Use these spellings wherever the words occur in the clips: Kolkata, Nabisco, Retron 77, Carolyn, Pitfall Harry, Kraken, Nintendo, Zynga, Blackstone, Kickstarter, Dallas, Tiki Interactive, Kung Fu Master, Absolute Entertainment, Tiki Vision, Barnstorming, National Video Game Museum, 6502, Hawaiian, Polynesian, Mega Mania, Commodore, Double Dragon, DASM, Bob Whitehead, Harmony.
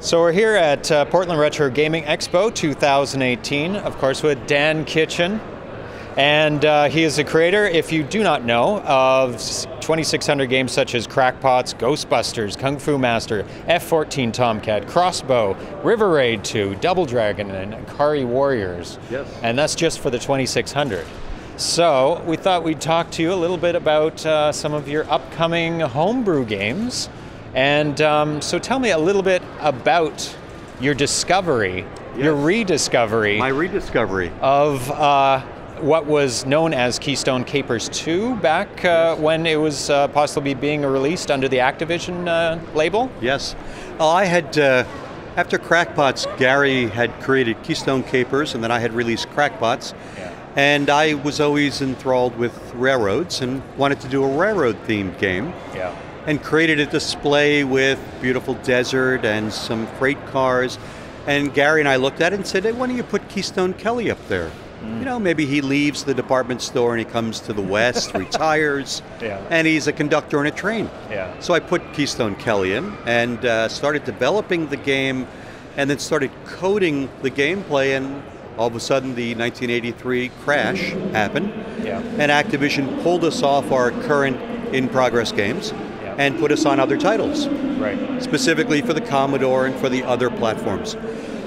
So we're here at Portland Retro Gaming Expo 2018, of course with Dan Kitchen. And he is the creator, if you do not know, of 2,600 games such as Crackpots, Ghostbusters, Kung Fu Master, F14 Tomcat, Crossbow, River Raid 2, Double Dragon, and Ikari Warriors. Yes. And that's just for the 2,600. So we thought we'd talk to you a little bit about some of your upcoming homebrew games. And so tell me a little bit about your discovery, yes, your rediscovery. My rediscovery. Of what was known as Keystone Capers 2 back when it was possibly being released under the Activision label? Yes. Well, I had, after Crackpots, Gary had created Keystone Capers, and then I had released Crackpots. Yeah. And I was always enthralled with railroads and wanted to do a railroad-themed game. Yeah. And created a display with beautiful desert and some freight cars. And Gary and I looked at it and said, hey, why don't you put Keystone Kelly up there? You know, maybe he leaves the department store and he comes to the West, retires, yeah, and he's a conductor on a train. Yeah. So I put Keystone Kelly in and started developing the game and then started coding the gameplay, and all of a sudden the 1983 crash happened. Yeah. And Activision pulled us off our current in-progress games, yeah, and put us on other titles. Right. Specifically for the Commodore and for the other platforms.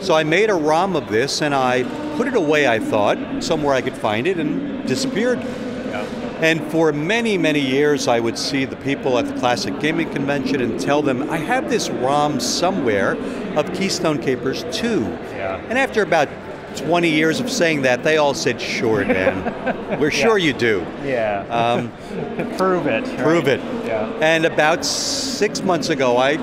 So I made a ROM of this and I put it away, I thought, somewhere I could find it, and disappeared. Yeah. And for many, many years I would see the people at the Classic Gaming Convention and tell them, I have this ROM somewhere of Keystone Capers 2. Yeah. And after about 20 years of saying that, they all said, sure, Dan, we're sure, yeah, you do. Yeah. Prove it. Prove it. Yeah. And about 6 months ago, I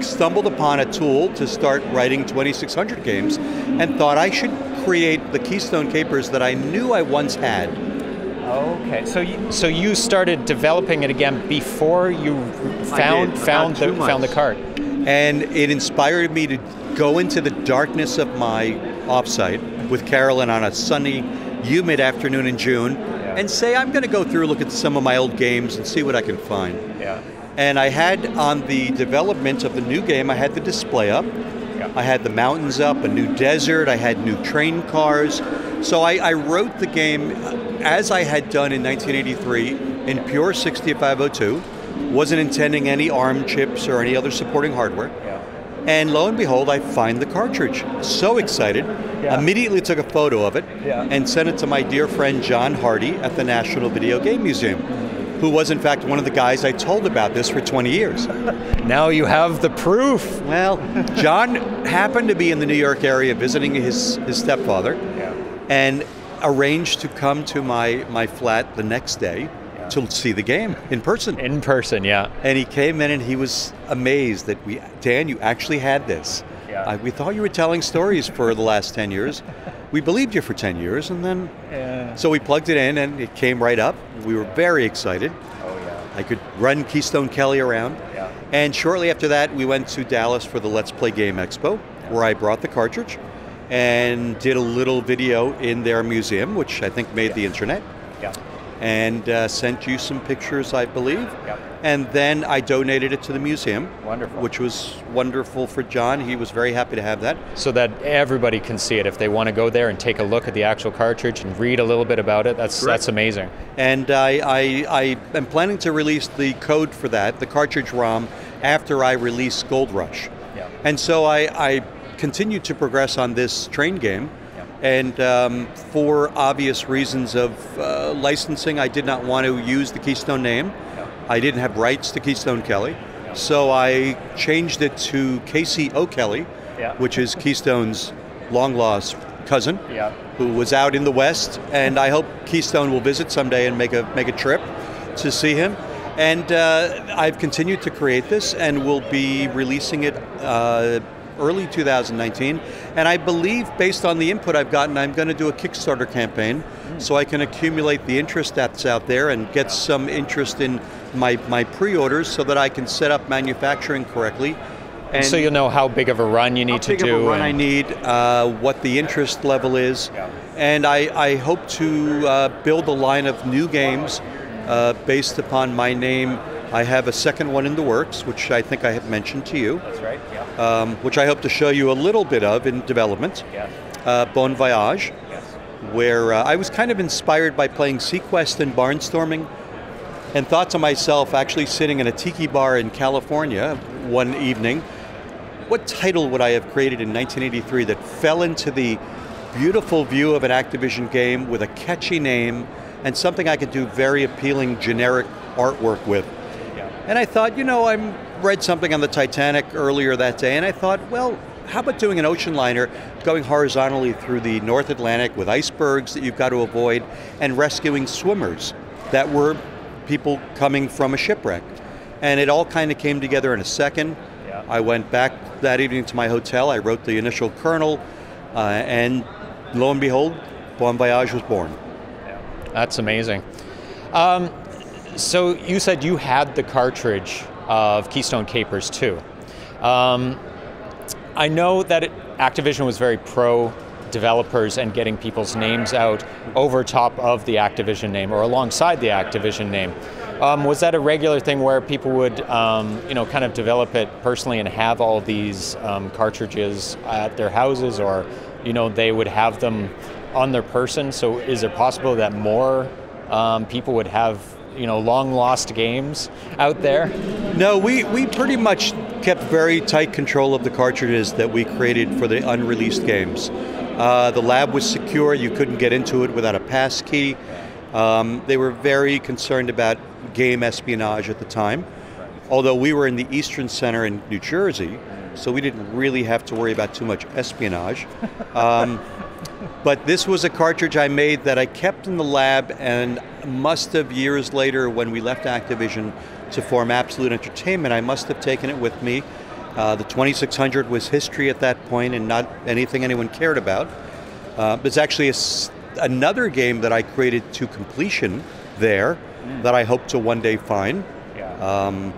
stumbled upon a tool to start writing 2,600 games and thought I should create the Keystone Capers that I knew I once had. Okay, so you started developing it again before you found the cart. And it inspired me to go into the darkness of my offsite with Carolyn on a sunny, humid afternoon in June, yeah, and say, I'm going to go through, look at some of my old games and see what I can find. Yeah. And I had, on the development of the new game, I had the display up, yeah, I had the mountains up, a new desert, I had new train cars. So I wrote the game as I had done in 1983 in pure 6502, wasn't intending any ARM chips or any other supporting hardware. Yeah. And lo and behold, I find the cartridge. So excited, yeah, immediately took a photo of it, yeah, and sent it to my dear friend John Hardy at the National Video Game Museum, who was in fact one of the guys I told about this for 20 years. Now you have the proof. Well, John happened to be in the New York area visiting his stepfather, yeah, and arranged to come to my flat the next day, yeah, to see the game in person. In person, yeah. And he came in and he was amazed that, Dan, you actually had this. Yeah. We thought you were telling stories for the last 10 years. We believed you for 10 years, and then, yeah, so we plugged it in and it came right up. We were very excited. Oh yeah. I could run Keystone Kelly around. Yeah. And shortly after that, we went to Dallas for the Let's Play Game Expo, yeah, where I brought the cartridge and did a little video in their museum, which I think made, yeah, the internet. Yeah. And sent you some pictures, I believe. Yep. And then I donated it to the museum. Wonderful. Which was wonderful for John. He was very happy to have that. So that everybody can see it. If they want to go there and take a look at the actual cartridge and read a little bit about it, that's amazing. And I am planning to release the code for that, the cartridge ROM, after I release Gold Rush. Yep. And so I continued to progress on this train game. And for obvious reasons of licensing, I did not want to use the Keystone name. Yeah. I didn't have rights to Keystone Kelly. Yeah. So I changed it to Casey O'Kelly, yeah, which is Keystone's long-lost cousin, yeah, who was out in the West. And I hope Keystone will visit someday and make a trip to see him. And I've continued to create this and will be releasing it early 2019, and I believe, based on the input I've gotten, I'm going to do a Kickstarter campaign, so I can accumulate the interest that's out there and get some interest in my pre-orders so that I can set up manufacturing correctly. And so you'll know how big of a run you need to do. How big of a run I need, what the interest level is, yeah, and I hope to build a line of new games based upon my name I have a second one in the works, which I think I have mentioned to you. That's right, yeah. Which I hope to show you a little bit of in development. Yes. Bon Voyage, yes. Where I was kind of inspired by playing SeaQuest and Barnstorming, and thought to myself, actually sitting in a tiki bar in California one evening, what title would I have created in 1983 that fell into the beautiful view of an Activision game with a catchy name and something I could do very appealing generic artwork with? Yeah. And I thought, you know, I read something on the Titanic earlier that day, and I thought, well, how about doing an ocean liner going horizontally through the North Atlantic with icebergs that you've got to avoid and rescuing swimmers that were people coming from a shipwreck? And it all kind of came together in a second. Yeah. I went back that evening to my hotel, I wrote the initial kernel, and lo and behold, Bon Voyage was born. Yeah. That's amazing. So you said you had the cartridge of Keystone Capers 2. I know that Activision was very pro developers and getting people's names out over top of the Activision name or alongside the Activision name. Was that a regular thing where people would you know, kind of develop it personally and have all these cartridges at their houses, or you know, they would have them on their person? So is it possible that more people would have, you know, long lost games out there? No, we pretty much kept very tight control of the cartridges that we created for the unreleased games. The lab was secure, you couldn't get into it without a pass key. They were very concerned about game espionage at the time, although we were in the Eastern Center in New Jersey, so we didn't really have to worry about too much espionage. But this was a cartridge I made that I kept in the lab and must have years later when we left Activision to form Absolute Entertainment, I must have taken it with me. The 2600 was history at that point and not anything anyone cared about. There's actually another game that I created to completion there that I hope to one day find. Yeah.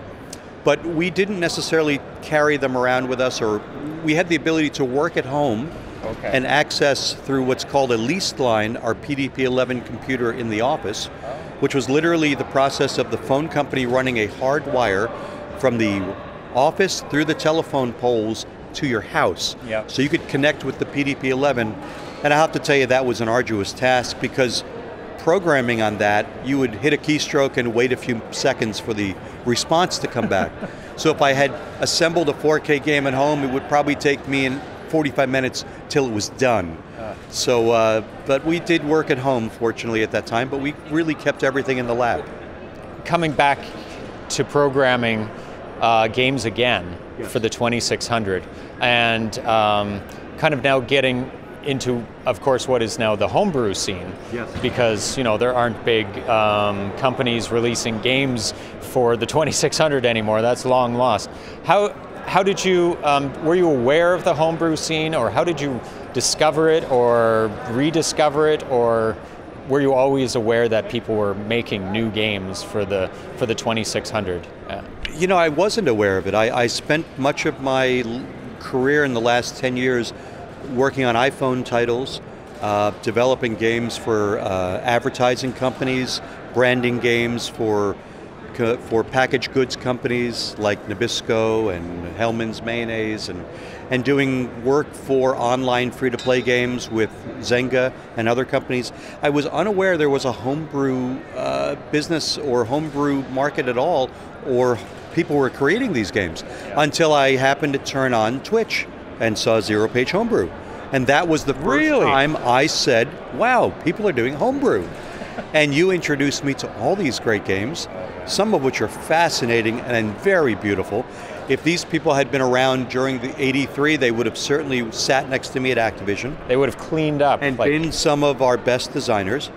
But we didn't necessarily carry them around with us, or we had the ability to work at home. Okay. And access through what's called a leased line, our PDP-11 computer in the office, which was literally the process of the phone company running a hard wire from the office through the telephone poles to your house. Yep. So you could connect with the PDP-11, and I have to tell you that was an arduous task, because programming on that, you would hit a keystroke and wait a few seconds for the response to come back. So if I had assembled a 4K game at home, it would probably take me an 45 minutes till it was done. But we did work at home, fortunately, at that time, but we really kept everything in the lab. Coming back to programming games again, yes, for the 2600, and kind of now getting into, of course, what is now the homebrew scene, yes, because you know there aren't big companies releasing games for the 2600 anymore. That's long lost. How did you, were you aware of the homebrew scene, or how did you discover it or rediscover it, or were you always aware that people were making new games for the 2600? Yeah. You know, I wasn't aware of it. I spent much of my career in the last 10 years working on iPhone titles, developing games for advertising companies, branding games for packaged goods companies like Nabisco and Hellman's Mayonnaise, and doing work for online free-to-play games with Zynga and other companies. I was unaware there was a homebrew business or homebrew market at all, or people were creating these games, yeah, until I happened to turn on Twitch and saw Zero Page Homebrew. And that was the first time I said, wow, people are doing homebrew. And you introduced me to all these great games, some of which are fascinating and very beautiful. If these people had been around during the 83, they would have certainly sat next to me at Activision. They would have cleaned up. And been some of our best designers.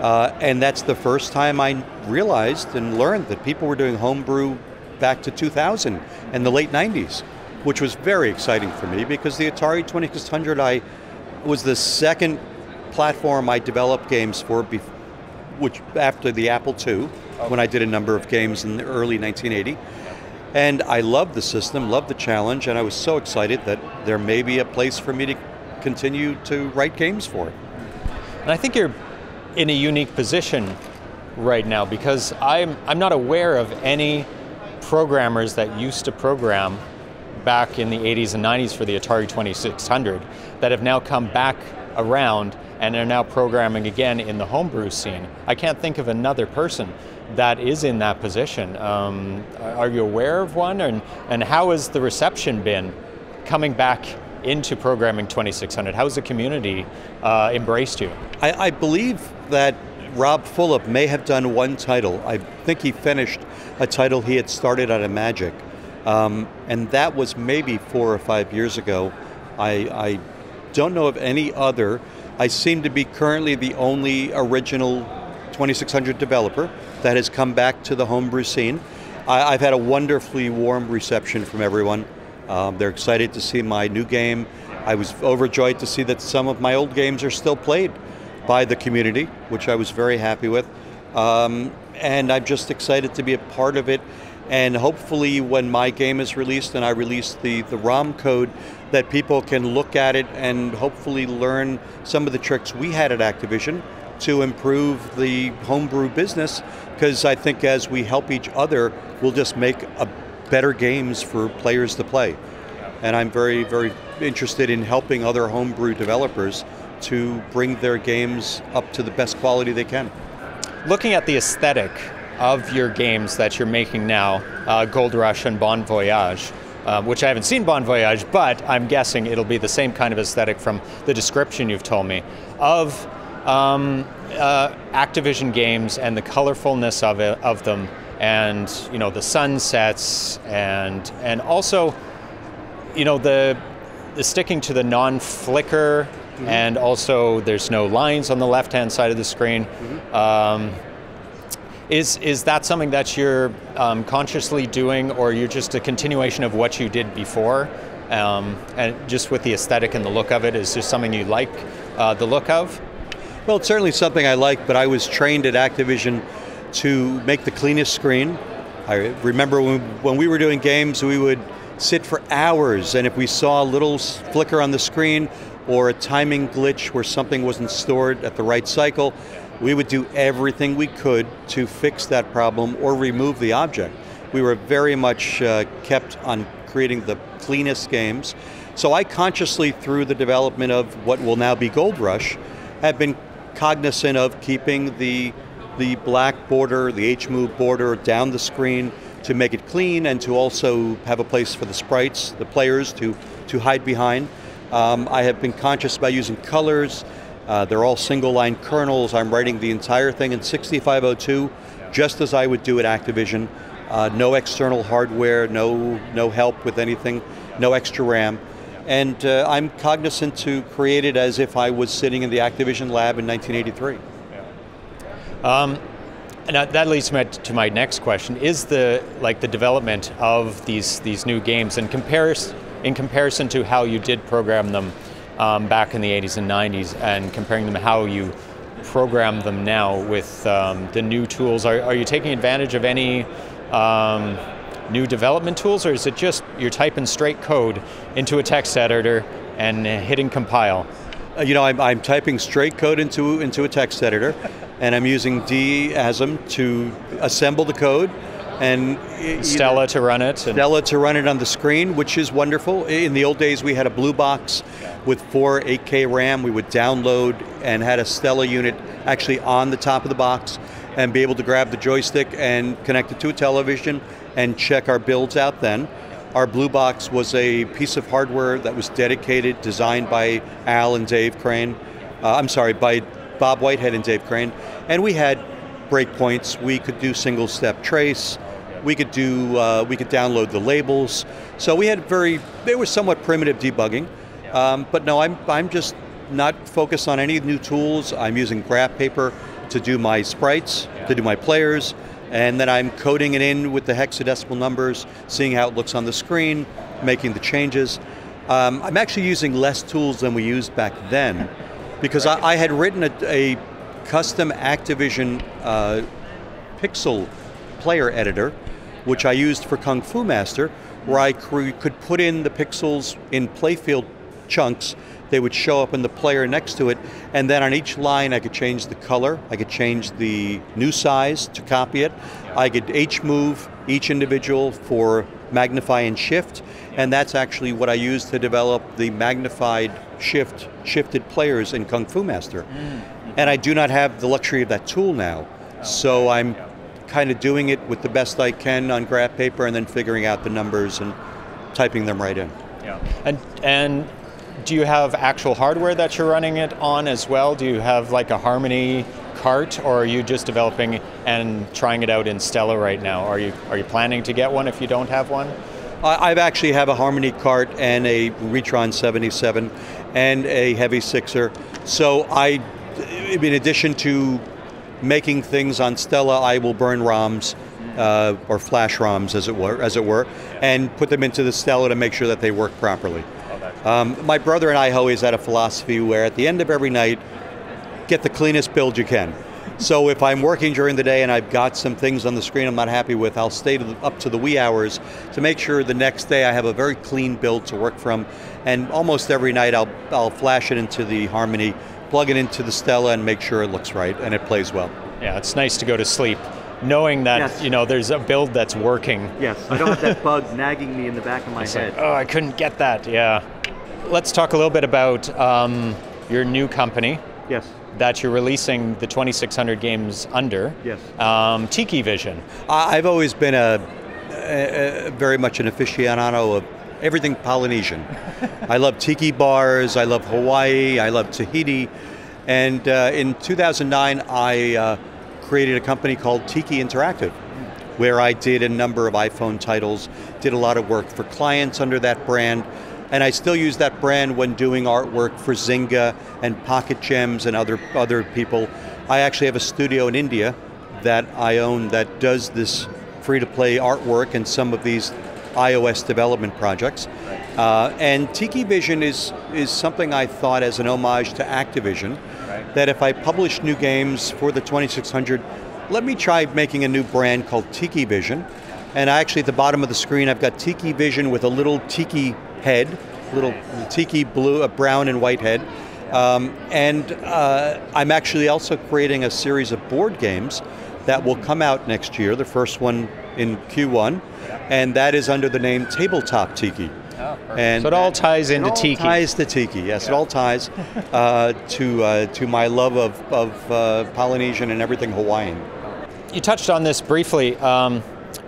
And that's the first time I realized and learned that people were doing homebrew back to 2000 and the late 90s, which was very exciting for me, because the Atari 2600 was the second platform I developed games for, which after the Apple II, when I did a number of games in the early 1980. And I loved the system, loved the challenge, and I was so excited that there may be a place for me to continue to write games for. And I think you're in a unique position right now, because I'm not aware of any programmers that used to program back in the 80s and 90s for the Atari 2600 that have now come back around and are now programming again in the homebrew scene. I can't think of another person that is in that position. Are you aware of one? And how has the reception been coming back into programming 2600? How's the community embraced you? I believe that Rob Fulop may have done one title. I think he finished a title he had started out of Magic. And that was maybe 4 or 5 years ago. I don't know of any other. I seem to be currently the only original 2600 developer that has come back to the homebrew scene. I've had a wonderfully warm reception from everyone. They're excited to see my new game. I was overjoyed to see that some of my old games are still played by the community, which I was very happy with. And I'm just excited to be a part of it. And hopefully when my game is released and I release the ROM code, that people can look at it and hopefully learn some of the tricks we had at Activision to improve the homebrew business, because I think as we help each other, we'll just make better games for players to play. And I'm very, very interested in helping other homebrew developers to bring their games up to the best quality they can. Looking at the aesthetic of your games that you're making now, Gold Rush and Bon Voyage, which I haven't seen Bon Voyage, but I'm guessing it'll be the same kind of aesthetic from the description you've told me of Activision games and the colorfulness of them, and you know, the sunsets, and also, you know, the sticking to the non-flicker, mm-hmm. and also there's no lines on the left-hand side of the screen. Mm-hmm. Is that something that you're consciously doing, or you're just a continuation of what you did before, and just with the aesthetic and the look of it? Is there something you like the look of? Well, it's certainly something I like, but I was trained at Activision to make the cleanest screen. I remember when we were doing games, we would sit for hours, and if we saw a little flicker on the screen or a timing glitch where something wasn't stored at the right cycle, we would do everything we could to fix that problem or remove the object. We were very much kept on creating the cleanest games. So I consciously, through the development of what will now be Gold Rush, have been cognizant of keeping the black border, the H-move border down the screen to make it clean and to also have a place for the sprites, the players to hide behind. I have been conscious about using colors. They're all single line kernels. I'm writing the entire thing in 6502, just as I would do at Activision. No external hardware, no help with anything, no extra RAM. And I'm cognizant to create it as if I was sitting in the Activision lab in 1983. And that leads me to my next question: is the development of these new games in comparison to how you did program them back in the 80s and 90s, and comparing them how you program them now with the new tools? Are you taking advantage of any new development tools, or is it just you're typing straight code into a text editor and hitting compile? You know, I'm typing straight code into a text editor, and I'm using DASM to assemble the code, and Stella to run it. Stella to run it on the screen, which is wonderful. In the old days, we had a blue box with 4 8K RAM. We would download and had a Stella unit actually on the top of the box and be able to grab the joystick and connect it to a television and check our builds out then. Our blue box was a piece of hardware that was dedicated, designed by Al and Dave Crane. I'm sorry, by Bob Whitehead and Dave Crane. And we had breakpoints. We could do single step trace. We could do, we could download the labels. So we had they were somewhat primitive debugging. But no, I'm just not focused on any new tools. I'm using graph paper to do my sprites, to do my players, and then I'm coding it in with the hexadecimal numbers, seeing how it looks on the screen, making the changes. I'm actually using less tools than we used back then, because I had written a custom Activision pixel player editor, which I used for Kung Fu Master, where I could put in the pixels in playfield chunks they would show up in the player next to it, and then on each line I could change the color, I could change the new size to copy it, I could H-move each individual for magnify and shift, and that's actually what I used to develop the magnified shifted players in Kung Fu Master. And I do not have the luxury of that tool now, so I'm kind of doing it with the best I can on graph paper and then figuring out the numbers and typing them right in. Yeah. And do you have actual hardware that you're running it on as well? Do you have like a Harmony cart, or are you just developing and trying it out in Stella right now? Are you planning to get one if you don't have one? I actually have a Harmony cart and a Retron 77 and a Heavy Sixer. So I, in addition to making things on Stella, I will burn ROMs, or flash ROMs as it were, and put them into the Stella to make sure that they work properly. My brother and I always had a philosophy where at the end of every night, get the cleanest build you can. So if I'm working during the day and I've got some things on the screen I'm not happy with, I'll stay up to the wee hours to make sure the next day I have a very clean build to work from. And almost every night I'll flash it into the Harmony, plug it into the Stella, and make sure it looks right and it plays well. Yeah, it's nice to go to sleep knowing that, you know, there's a build that's working. Yes, I don't have that bug nagging me in the back of my head. Like, oh, I couldn't get that, Let's talk a little bit about your new company. Yes. That you're releasing the 2600 games under. Yes. Tiki Vision. I've always been a very much an aficionado of everything Polynesian. I love tiki bars, I love Hawaii, I love Tahiti. And in 2009, I created a company called Tiki Interactive, where I did a number of iPhone titles, did a lot of work for clients under that brand, and I still use that brand when doing artwork for Zynga and Pocket Gems and other people. I actually have a studio in India that I own that does this free-to-play artwork and some of these iOS development projects. And Tiki Vision is something I thought as an homage to Activision, that if I publish new games for the 2600, let me try making a new brand called Tiki Vision. And actually at the bottom of the screen, I've got Tiki Vision with a little tiki head, little tiki blue, a brown and white head. I'm actually also creating a series of board games that will come out next year, the first one in Q1, and that is under the name Tabletop Tiki. And so it all ties into Tiki. It all ties to Tiki, yes. Yeah. It all ties to my love of Polynesian and everything Hawaiian. You touched on this briefly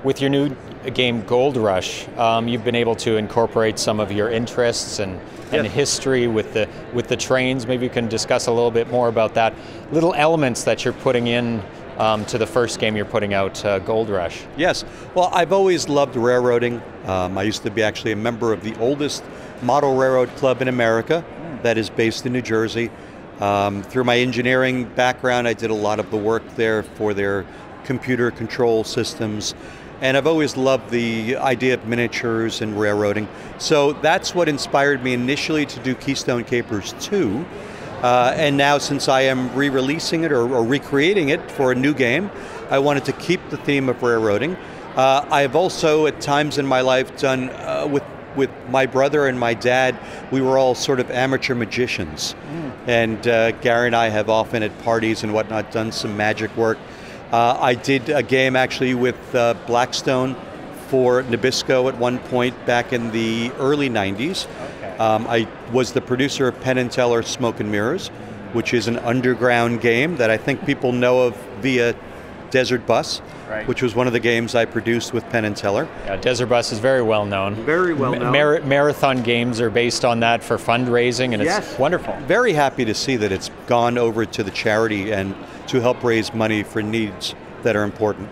with your new game Gold Rush. You've been able to incorporate some of your interests and history with the trains. Maybe you can discuss a little bit more about that. Little elements that you're putting in to the first game you're putting out, Gold Rush. Yes, well, I've always loved railroading. I used to be actually a member of the oldest model railroad club in America that is based in New Jersey. Through my engineering background, I did a lot of the work there for their computer control systems. And I've always loved the idea of miniatures and railroading. So that's what inspired me initially to do Keystone Capers 2. And now since I am re-releasing it or recreating it for a new game, I wanted to keep the theme of railroading. I've also at times in my life done, with my brother and my dad, we were all sort of amateur magicians. And Gary and I have often at parties and whatnot done some magic work. I did a game actually with Blackstone for Nabisco at one point back in the early 90s. I was the producer of Penn & Teller Smoke & Mirrors, which is an underground game that I think people know of via Desert Bus, which was one of the games I produced with Penn & Teller. Yeah, Desert Bus is very well known. Very well known. Marathon games are based on that for fundraising, and it's wonderful. Very happy to see that it's gone over to the charity and to help raise money for needs that are important.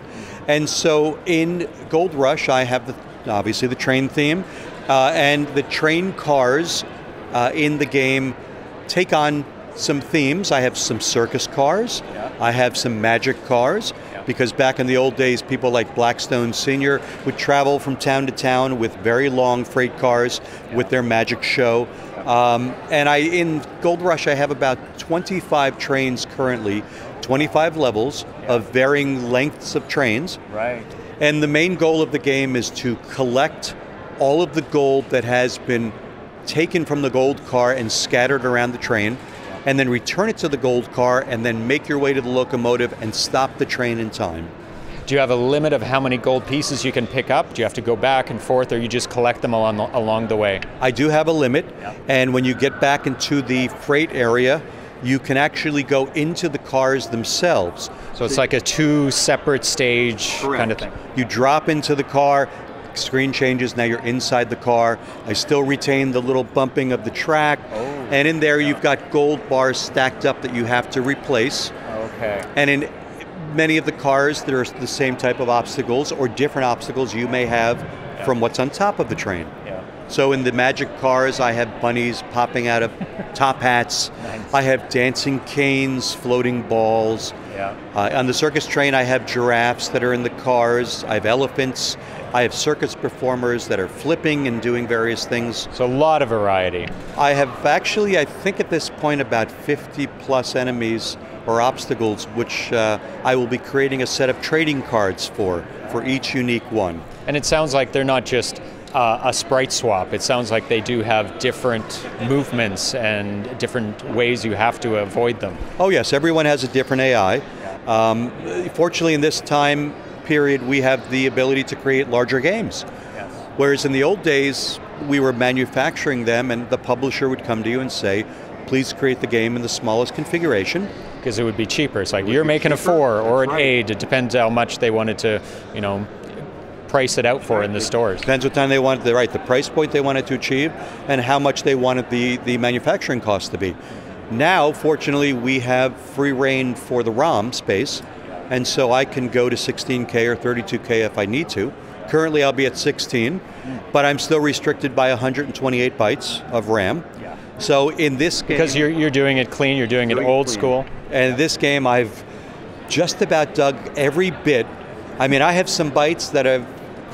And so in Gold Rush, I have obviously the train theme, and the train cars in the game take on some themes. I have some circus cars, I have some magic cars, because back in the old days, people like Blackstone Sr. would travel from town to town with very long freight cars with their magic show. In Gold Rush, I have about 25 trains currently, 25 levels of varying lengths of trains. And the main goal of the game is to collect all of the gold that has been taken from the gold car and scattered around the train, and then return it to the gold car, and then make your way to the locomotive and stop the train in time. Do you have a limit of how many gold pieces you can pick up? Do you have to go back and forth, or you just collect them along the way? I do have a limit, and when you get back into the freight area, you can actually go into the cars themselves. So it's like a two separate stage kind of thing. You drop into the car, screen changes, now you're inside the car. I still retain the little bumping of the track, and in there you've got gold bars stacked up that you have to replace. And in many of the cars, there's the same type of obstacles or different obstacles you may have from what's on top of the train. So in the Magic cars, I have bunnies popping out of top hats. I have dancing canes, floating balls. On the circus train, I have giraffes that are in the cars. I have elephants. I have circus performers that are flipping and doing various things. So a lot of variety. I have actually, I think at this point, about 50 plus enemies or obstacles, which I will be creating a set of trading cards for each unique one. And it sounds like they're not just a sprite swap. It sounds like they do have different movements and different ways you have to avoid them. Oh yes, everyone has a different AI. Fortunately, in this time period, we have the ability to create larger games. Whereas in the old days, we were manufacturing them and the publisher would come to you and say, please create the game in the smallest configuration. Because it would be cheaper. It's like you're making cheaper, a 4 or an 8. It depends how much they wanted to, you know, price it out for in the stores. Depends what time they wanted to, the price point they wanted to achieve and how much they wanted the manufacturing cost to be. Now, fortunately, we have free reign for the ROM space, and so I can go to 16K or 32K if I need to. Currently, I'll be at 16, but I'm still restricted by 128 bytes of RAM. So in this game... Because you're doing it clean, you're doing it old school. And in this game, I've just about dug every bit. I mean, I have some bytes that have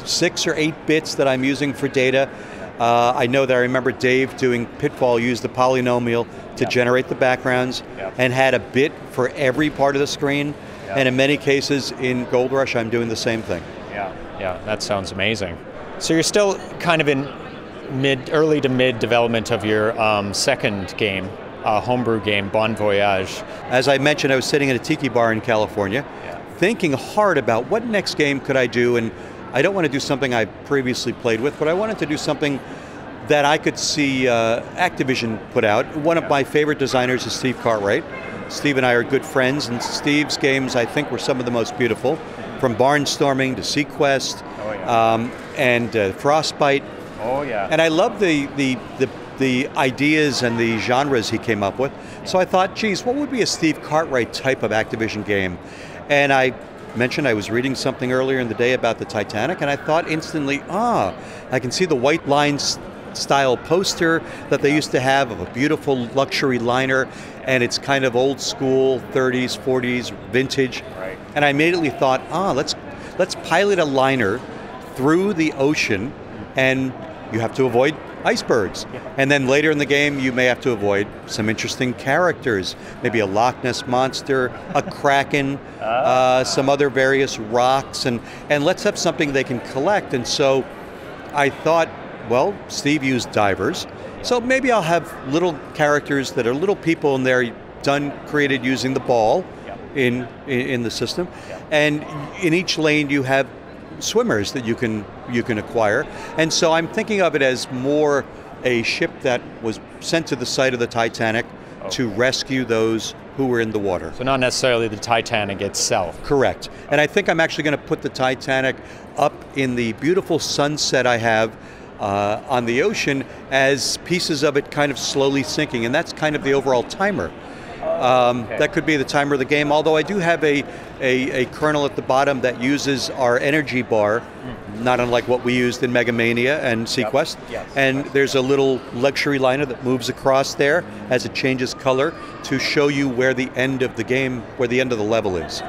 6 or 8 bits that I'm using for data. I know that I remember Dave doing Pitfall, used the polynomial to generate the backgrounds and had a bit for every part of the screen. And in many cases, in Gold Rush, I'm doing the same thing. Yeah, that sounds amazing. So you're still kind of in early to mid development of your second game, homebrew game, Bon Voyage. As I mentioned, I was sitting at a tiki bar in California, thinking hard about what next game could I do, and I don't want to do something I previously played with, but I wanted to do something that I could see Activision put out. One of my favorite designers is Steve Cartwright. Steve and I are good friends, and Steve's games, I think, were some of the most beautiful, from Barnstorming to SeaQuest and Frostbite. And I love the ideas and the genres he came up with. So I thought, geez, what would be a Steve Cartwright type of Activision game? And I mentioned I was reading something earlier in the day about the Titanic, and I thought instantly, I can see the white lines style poster that they used to have of a beautiful luxury liner, and it's kind of old school, 30s, 40s, vintage. And I immediately thought, let's pilot a liner through the ocean, and you have to avoid icebergs. And then later in the game, you may have to avoid some interesting characters, maybe a Loch Ness monster, a Kraken, some other various rocks, and let's have something they can collect. And so I thought, well, Steve used divers, so maybe I'll have little characters that are little people in there created using the ball in the system. And in each lane, you have swimmers that you can acquire. And so I'm thinking of it as more a ship that was sent to the site of the Titanic to rescue those who were in the water. So not necessarily the Titanic itself. Correct. And I think I'm actually going to put the Titanic up in the beautiful sunset I have on the ocean as pieces of it kind of slowly sinking. And that's kind of the overall timer. That could be the timer of the game, although I do have a kernel at the bottom that uses our energy bar, not unlike what we used in Mega Mania and SeaQuest. And there's a little luxury liner that moves across there as it changes color to show you where the end of the game, where the end of the level is.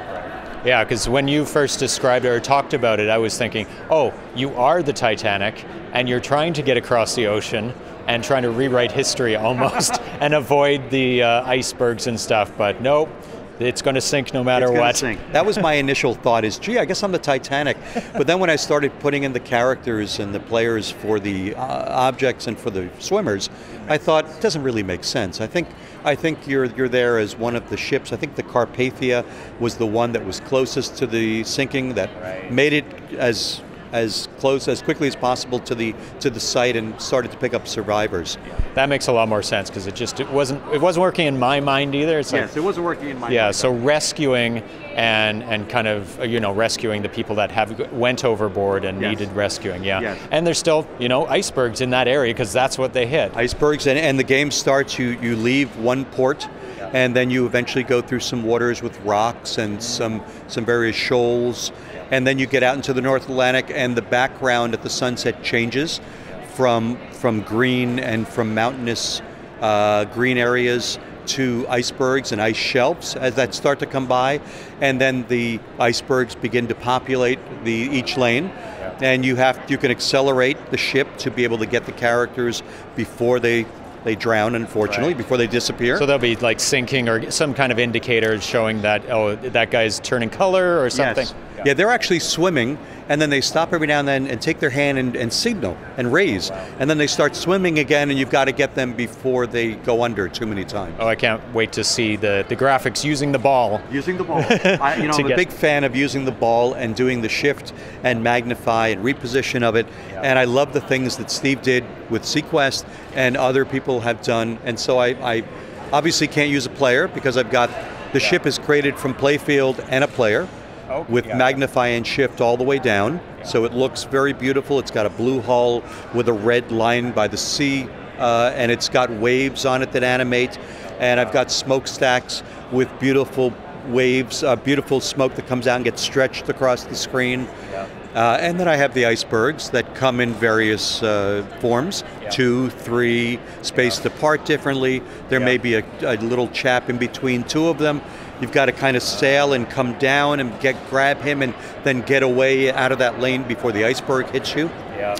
Yeah, because when you first described it or talked about it, I was thinking, oh, you are the Titanic, and you're trying to get across the ocean, and trying to rewrite history almost and avoid the icebergs and stuff, but nope, It's going to sink no matter what. That was my initial thought is, gee, I guess I'm the Titanic. But then when I started putting in the characters and the players for the objects and for the swimmers, I thought it doesn't really make sense. I think you're there as one of the ships. I think the Carpathia was the one that was closest to the sinking, that made it as close as quickly as possible to the site and started to pick up survivors. Yeah. That makes a lot more sense because it wasn't working in my mind either. It's yes, like, it wasn't working in my mind. Yeah, so rescuing and kind of rescuing the people that have went overboard and needed rescuing. Yeah, and there's still icebergs in that area because that's what they hit. Icebergs and the game starts. You leave one port. And then you eventually go through some waters with rocks and some various shoals. And then you get out into the North Atlantic and the background at the sunset changes from green and from mountainous green areas to icebergs and ice shelves as that start to come by. And then the icebergs begin to populate each lane. And you can accelerate the ship to be able to get the characters before they drown, unfortunately, before they disappear. So they'll be like sinking or some kind of indicator showing that, oh, that guy's turning color or something. Yes. Yeah, they're actually swimming, and then they stop every now and then and take their hand and signal and raise. Oh, wow. And then they start swimming again, and you've got to get them before they go under too many times. Oh, I can't wait to see the graphics using the ball. Using the ball. I'm a big fan of using the ball and doing the shift and magnify and reposition of it. Yeah. And I love the things that Steve did with SeaQuest and other people have done. And so I obviously can't use a player because I've got the ship is created from playfield and a player. Oh, with magnify and shift all the way down, so it looks very beautiful. It's got a blue hull with a red line by the sea, and it's got waves on it that animate, and I've got smokestacks with beautiful waves, beautiful smoke that comes out and gets stretched across the screen. Yeah. And then I have the icebergs that come in various forms, 2, 3, spaced apart differently. There may be a little chap in between two of them. You've got to kind of sail and come down and grab him and then get away out of that lane before the iceberg hits you. Yeah.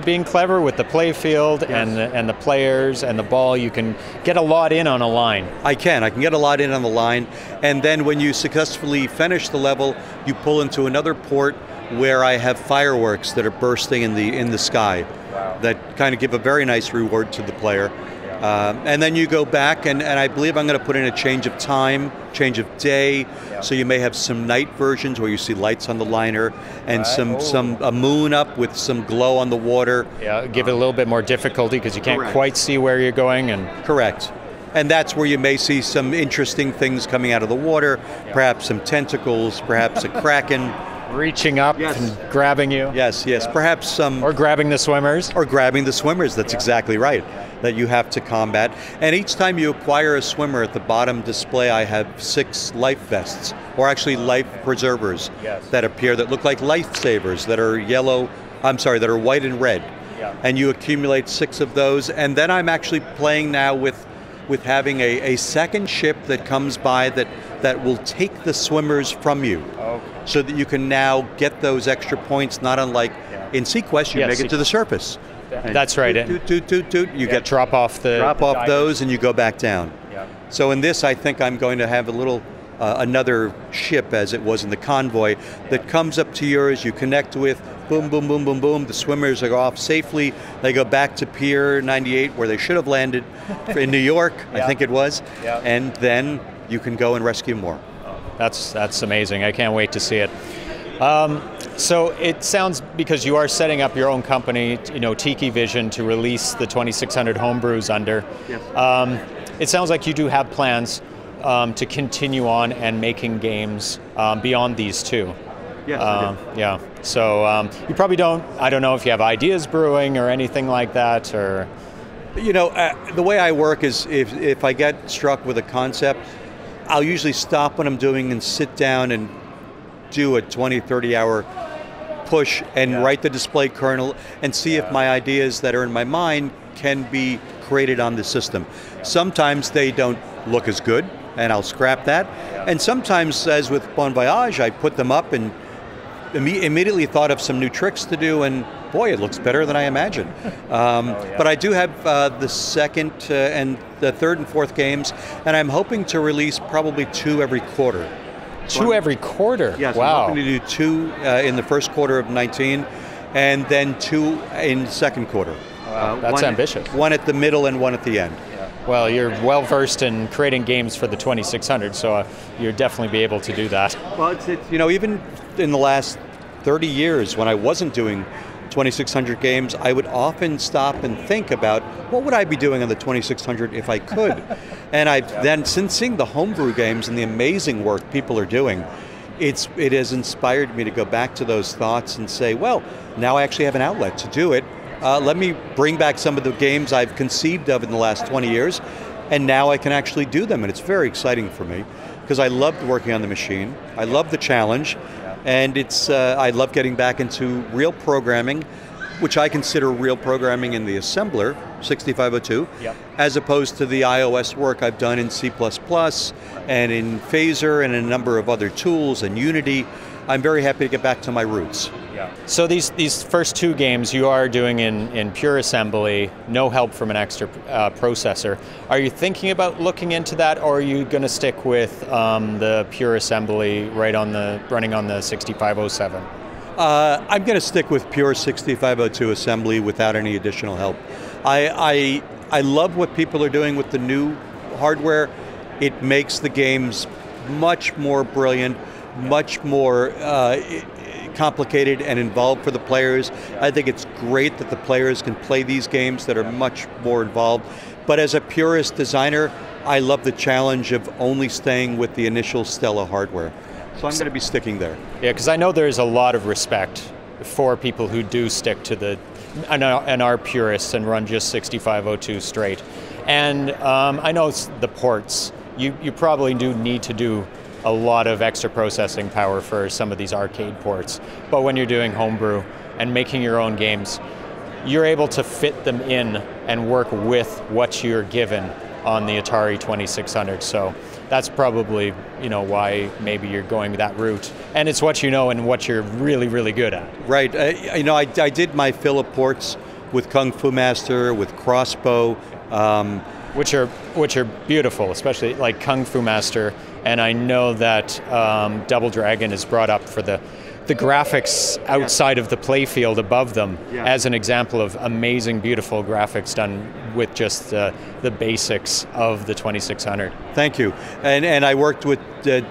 Being clever with the play field and the players and the ball, you can get a lot in on a line. I can get a lot in on the line. And then when you successfully finish the level, you pull into another port where I have fireworks that are bursting in the sky. Wow. That kind of give a very nice reward to the player. And then you go back, and I believe I'm going to put in a change of time, change of day, so you may have some night versions where you see lights on the liner, and a moon up with some glow on the water. Yeah, give it a little bit more difficulty because you can't quite see where you're going. Correct. And that's where you may see some interesting things coming out of the water, perhaps some tentacles, perhaps a kraken. Reaching up and grabbing you. Yes, perhaps some... Or grabbing the swimmers. That's exactly right, that you have to combat. And each time you acquire a swimmer, at the bottom display, I have 6 life vests, or actually life preservers that appear that look like lifesavers, that are that are white and red. Yeah. And you accumulate 6 of those, and then I'm actually playing now with having a second ship that comes by that will take the swimmers from you. Okay. So that you can now get those extra points, not unlike in SeaQuest, you make it to the surface. That's right. You get drop off those, and you go back down. Yeah. So in this, I think I'm going to have a little another ship, as it was in the convoy, that comes up to yours. You connect with boom, boom, boom, boom, boom. The swimmers are off safely. They go back to Pier 98, where they should have landed in New York. I think it was, and then you can go and rescue more. That's amazing. I can't wait to see it. So it sounds, because you are setting up your own company, Tiki Vision, to release the 2,600 homebrews under. Yes. It sounds like you do have plans to continue on and making games beyond these two. Yes, I do. Yeah. So you probably don't. I don't know if you have ideas brewing or anything like that, or. The way I work is if I get struck with a concept, I'll usually stop what I'm doing and sit down and do a 20, 30-hour push and write the display kernel and see if my ideas that are in my mind can be created on the system. Sometimes they don't look as good, and I'll scrap that. And sometimes, as with Bon Voyage, I put them up and immediately thought of some new tricks to do and boy, it looks better than I imagined. But I do have the second and the third and fourth games, and I'm hoping to release probably two every quarter. Two every quarter? Yes, wow. I'm hoping to do two in the first quarter of 19, and then two in the second quarter. Wow, that's ambitious. One at the middle and one at the end. Well, you're well-versed in creating games for the 2600, so you'll definitely be able to do that. Well, it's, you know, even in the last 30 years when I wasn't doing 2600 games, I would often stop and think about, what would I be doing on the 2600 if I could? And I've then, since seeing the homebrew games and the amazing work people are doing, it has inspired me to go back to those thoughts and say, well, now I actually have an outlet to do it. Let me bring back some of the games I've conceived of in the last 20 years, and now I can actually do them, and it's very exciting for me, because I loved working on the machine, I love the challenge, and it's I love getting back into real programming, which I consider real programming in the assembler, 6502, as opposed to the iOS work I've done in C++ and in Phaser and a number of other tools and Unity. I'm very happy to get back to my roots. Yeah. So these first two games you are doing in pure assembly, no help from an extra processor. Are you thinking about looking into that, or are you going to stick with the pure assembly running on the 6507? I'm going to stick with pure 6502 assembly without any additional help. I love what people are doing with the new hardware. It makes the games much more brilliant, much more complicated and involved for the players. I think it's great that the players can play these games that are much more involved. But as a purist designer, I love the challenge of only staying with the initial Stella hardware. So I'm going to be sticking there. Yeah, because I know there's a lot of respect for people who do stick to the, and are purists and run just 6502 straight. And I know it's the ports. You probably do need to do a lot of extra processing power for some of these arcade ports. But when you're doing homebrew and making your own games, you're able to fit them in and work with what you're given on the Atari 2600. So that's probably, you know, why maybe you're going that route. And it's what you know and what you're really, really good at. Right. You know, I did my fill of ports with Kung Fu Master, with Crossbow. Which are beautiful, especially like Kung Fu Master, and I know that Double Dragon is brought up for the graphics outside of the playfield above them as an example of amazing, beautiful graphics done with just the basics of the 2600. Thank you, and I worked with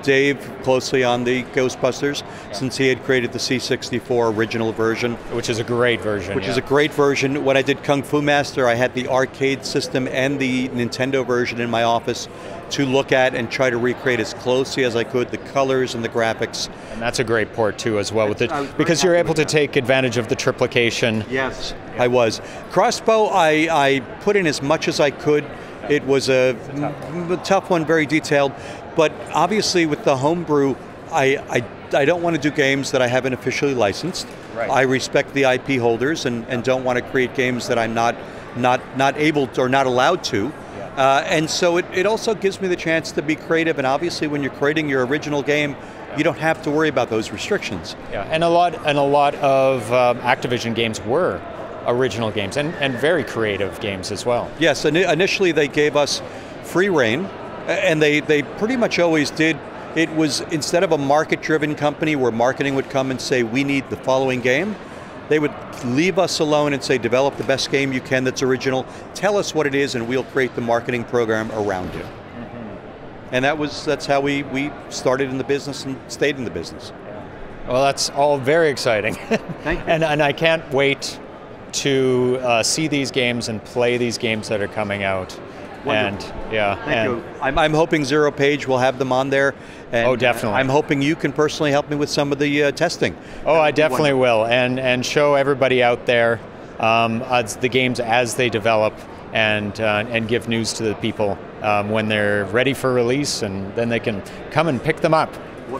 Dave closely on the Ghostbusters since he had created the C64 original version. Which is a great version. Which is a great version. When I did Kung Fu Master, I had the arcade system and the Nintendo version in my office to look at and try to recreate as closely as I could the colors and the graphics. And that's a great port too as well, with it, because you're able to take advantage of the triplication. Yes, I was. Crossbow, I put in as much as I could. It was a tough one, very detailed, but obviously with the homebrew, I don't want to do games that I haven't officially licensed. Right. I respect the IP holders and don't want to create games that I'm not able to, or not allowed to. And so it also gives me the chance to be creative, and obviously when you're creating your original game, you don't have to worry about those restrictions. Yeah, and a lot of Activision games were original games, and very creative games as well. Yes, initially they gave us free rein, and they pretty much always did. It was, instead of a market-driven company where marketing would come and say, we need the following game, they would leave us alone and say, develop the best game you can that's original, tell us what it is, and we'll create the marketing program around you. And that's how we started in the business and stayed in the business. Well, that's all very exciting. Thank you. And I can't wait to see these games and play these games that are coming out. Wonderful. And Thank you. I'm hoping Zero Page will have them on there. And, definitely. I'm hoping you can personally help me with some of the testing. I definitely will, and show everybody out there the games as they develop, and give news to the people when they're ready for release, and then they can come and pick them up.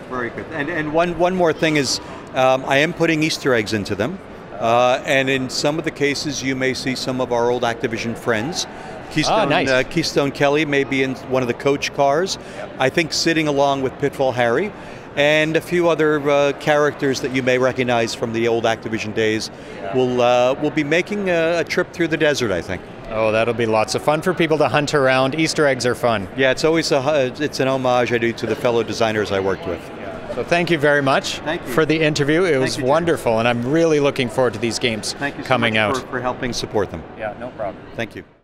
Very good. And one more thing is, I am putting Easter eggs into them. And in some of the cases, you may see some of our old Activision friends. Keystone Kelly may be in one of the coach cars. I think sitting along with Pitfall Harry. and a few other characters that you may recognize from the old Activision days. Yeah. We'll be making a trip through the desert, I think. Oh, that'll be lots of fun for people to hunt around. Easter eggs are fun. Yeah, it's always it's an homage I do to the fellow designers I worked with. So thank you very much for the interview. It was wonderful, and I'm really looking forward to these games coming out. Thank you so much for helping support them. Yeah, no problem. Thank you.